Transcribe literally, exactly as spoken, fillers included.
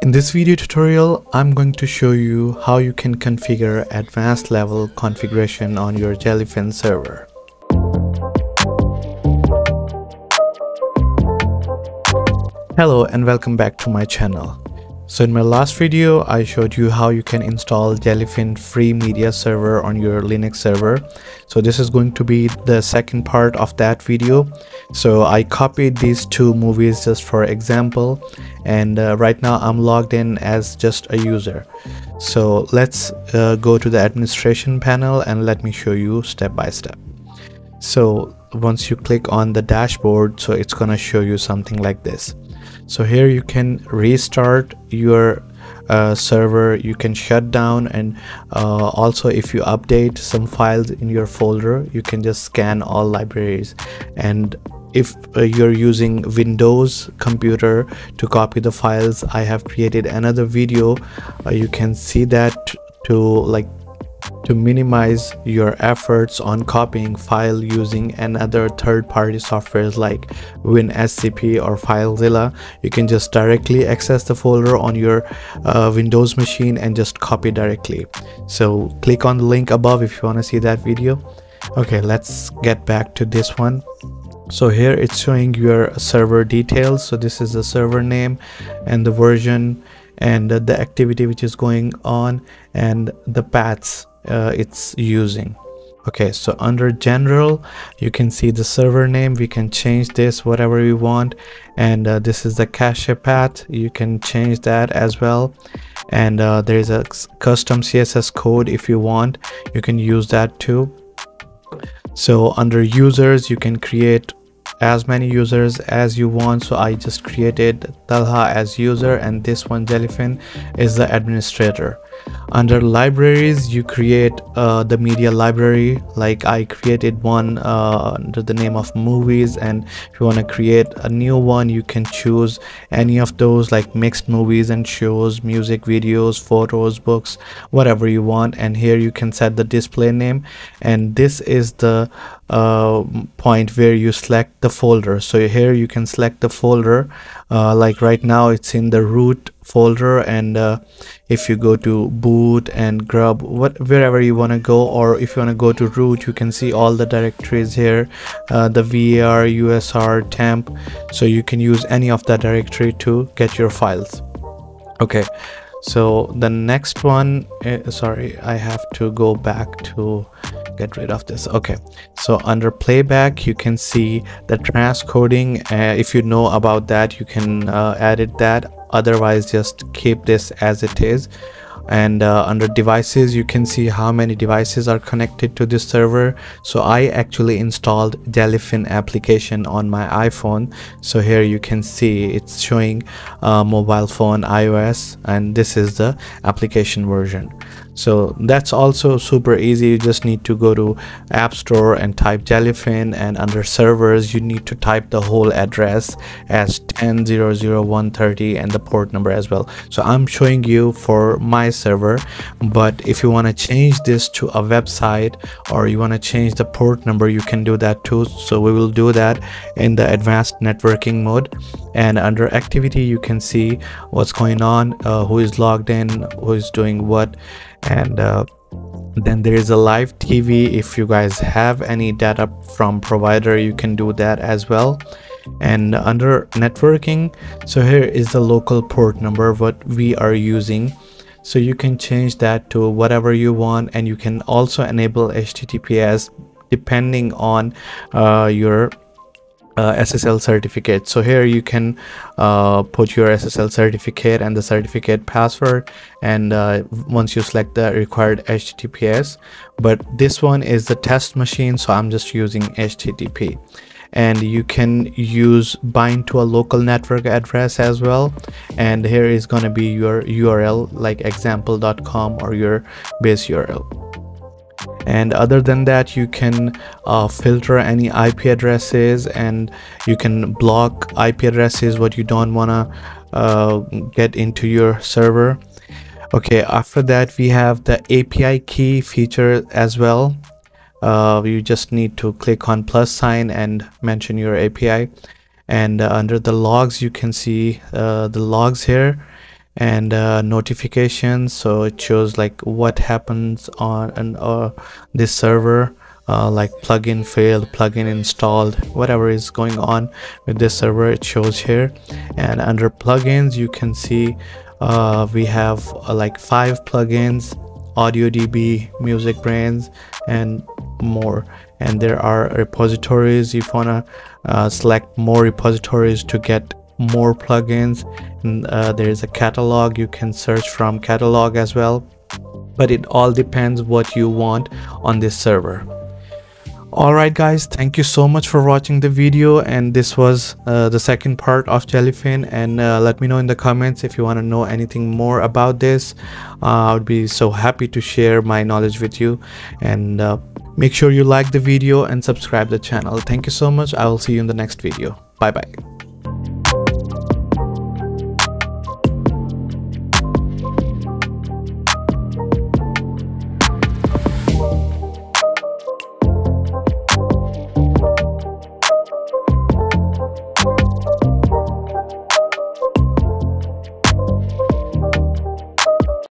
In this video tutorial, I'm going to show you how you can configure advanced level configuration on your Jellyfin server. Hello and welcome back to my channel. So in my last video, I showed you how you can install Jellyfin free media server on your Linux server. So this is going to be the second part of that video. So I copied these two movies just for example, and uh, right now I'm logged in as just a user. So let's uh, go to the administration panel and let me show you step by step. So once you click on the dashboard, so it's gonna show you something like this. So here you can restart your uh, server, you can shut down, and uh, also if you update some files in your folder, you can just scan all libraries. And if uh, you're using Windows computer to copy the files, I have created another video. Uh, you can see that to like to minimize your efforts on copying file using another third-party softwares like WinSCP or FileZilla. You can just directly access the folder on your uh, Windows machine and just copy directly. So click on the link above if you want to see that video. Okay, let's get back to this one. So here it's showing your server details. So this is the server name and the version and the activity which is going on and the paths uh, it's using. Okay, so under general you can see the server name. We can change this whatever we want, and uh, this is the cache path. You can change that as well, and uh, there is a custom C S S code. If you want, you can use that too. So under users, you can create as many users as you want. So I just created Talha as user, and this one Jellyfin is the administrator. Under libraries, you create uh, the media library. Like I created one uh, under the name of movies, and if you want to create a new one, you can choose any of those, like mixed movies and shows, music videos, photos, books, whatever you want. And here you can set the display name, and this is the uh, point where you select the folder. So here you can select the folder, uh, like right now it's in the root folder, and uh, if you go to boot and grub, what wherever you want to go, or if you want to go to root, you can see all the directories here, uh, the var, usr, temp. So you can use any of that directory to get your files. Okay, so the next one, uh, sorry, I have to go back to get rid of this. Okay, so under playback you can see the transcoding. Uh, if you know about that, you can uh, edit that, otherwise just keep this as it is. And uh, under devices, you can see how many devices are connected to this server. So I actually installed Jellyfin application on my iPhone. So here you can see it's showing uh, mobile phone, iOS, and this is the application version. So that's also super easy. You just need to go to App Store and type Jellyfin, and under servers you need to type the whole address as ten dot zero dot zero dot one thirty and the port number as well. So I'm showing you for my server, but if you want to change this to a website or you want to change the port number, you can do that too. So we will do that in the advanced networking mode. And under activity you can see what's going on, uh, who is logged in, who is doing what. And uh, then there is a live T V. If you guys have any data from provider, you can do that as well. And under networking, so here is the local port number what we are using. So you can change that to whatever you want, and you can also enable H T T P S depending on uh, your Uh, S S L certificate. So here you can uh, put your S S L certificate and the certificate password, and uh, once you select the required H T T P S, but this one is the test machine, so I'm just using H T T P. And you can use bind to a local network address as well, and here is going to be your U R L, like example dot com or your base U R L. And other than that, you can uh, filter any I P addresses, and you can block I P addresses what you don't want to uh, get into your server. Okay, after that we have the A P I key feature as well. Uh, you just need to click on plus sign and mention your A P I. And uh, under the logs you can see uh, the logs here. and uh, notifications. So it shows like what happens on and uh, this server, uh, like plugin failed, plugin installed, whatever is going on with this server, it shows here. And under plugins, you can see uh, we have uh, like five plugins: AudioDB, MusicBrainz, and more. And there are repositories. If you wanna uh, select more repositories to get more plugins, and uh, there is a catalog. You can search from catalog as well, but it all depends what you want on this server. Alright guys, thank you so much for watching the video, and this was uh, the second part of Jellyfin. And uh, let me know in the comments if you want to know anything more about this. uh, I would be so happy to share my knowledge with you. And uh, make sure you like the video and subscribe the channel. Thank you so much. I will see you in the next video. Bye bye.